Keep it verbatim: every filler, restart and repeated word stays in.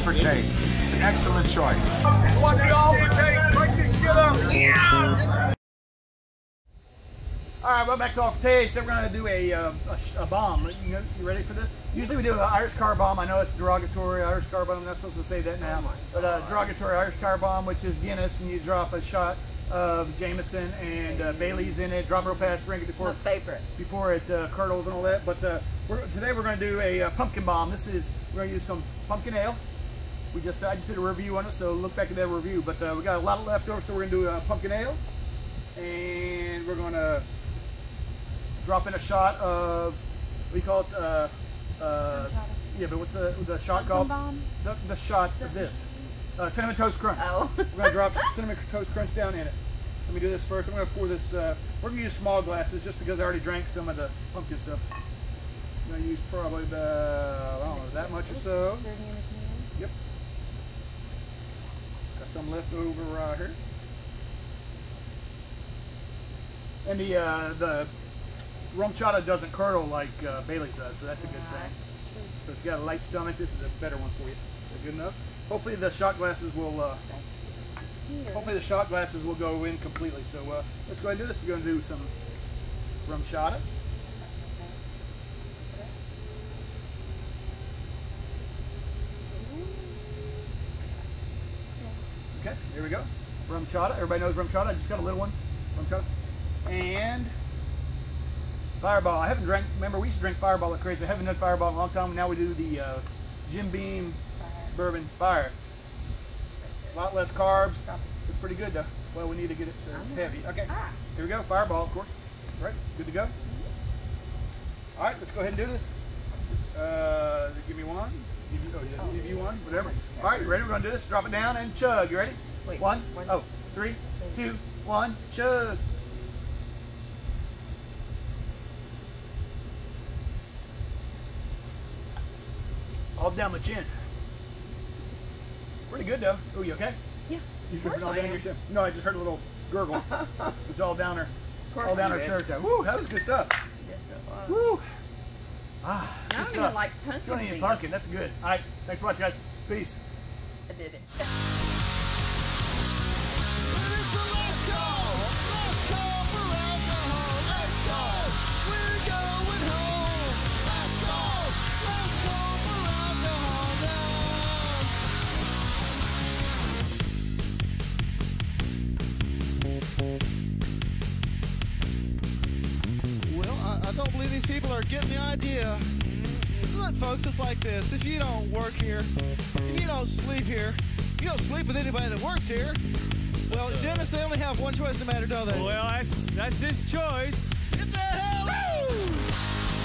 for taste. It's an excellent choice. What's it all for taste? Break this shit up. Yeah. All right, well, back to Off Taste. We're going to do a, uh, a, a bomb. You, know, you ready for this? Usually we do an Irish car bomb. I know it's derogatory Irish car bomb. I'm not supposed to say that now. But a derogatory Irish car bomb, which is Guinness, and you drop a shot of Jameson and uh, Bailey's in it. Drop it real fast, drink it before, before it uh, curdles and all that. But uh, we're, today we're going to do a uh, pumpkin bomb. This is, we're going to use some pumpkin ale. We just, I just did a review on it, so look back at that review. But uh, we got a lot of leftovers, so we're going to do a pumpkin ale. And we're going to drop in a shot of, we call it, uh, uh, yeah, but what's the, the shot called? The, the shot of this. Uh, Cinnamon Toast Crunch. Oh. We're going to drop Cinnamon Toast Crunch down in it. Let me do this first. I'm going to pour this, uh, we're going to use small glasses just because I already drank some of the pumpkin stuff. I'm going to use probably about, I don't know, that much or so. Yep. Got some left over right here. And the, uh, the RumChata doesn't curdle like uh, Bailey's does, so that's a good thing. So if you've got a light stomach, this is a better one for you. Is that good enough? Hopefully the shot glasses will. Uh, hopefully the shot glasses will go in completely. So uh, let's go ahead and do this. We're going to do some RumChata. Okay, here we go. RumChata. Everybody knows RumChata. I just got a little one. RumChata and Fireball. I haven't drank. Remember, we used to drink Fireball like crazy. I haven't done Fireball in a long time. Now we do the uh, Jim Beam. Bourbon fire. A lot less carbs. It's pretty good though. Well, we need to get it so it's heavy. Okay, here we go. Fireball, of course. All right, good to go. All right, let's go ahead and do this. Uh, give me one. Give you, oh, yeah, give you one, whatever. All right, you ready? We're going to do this. Drop it down and chug. You ready? One, oh, three, two, one, chug. All down my chin. Pretty good though. Oh, you okay? Yeah. You took it all down your shirt. No, I just heard a little gurgle. It's all down her, all down her shirt though. Woo, that was good stuff. Woo. Ah, good stuff. I don't even like pumpkin. You don't even pumpkin. That's good. All right, thanks for watching, guys. Peace. I did it. I don't believe these people are getting the idea. Look, folks, it's like this. If you don't work here, if you don't sleep here, you don't sleep with anybody that works here. Well, Dennis, they only have one choice no matter, do they? Well, that's, that's this choice. Get the hell out!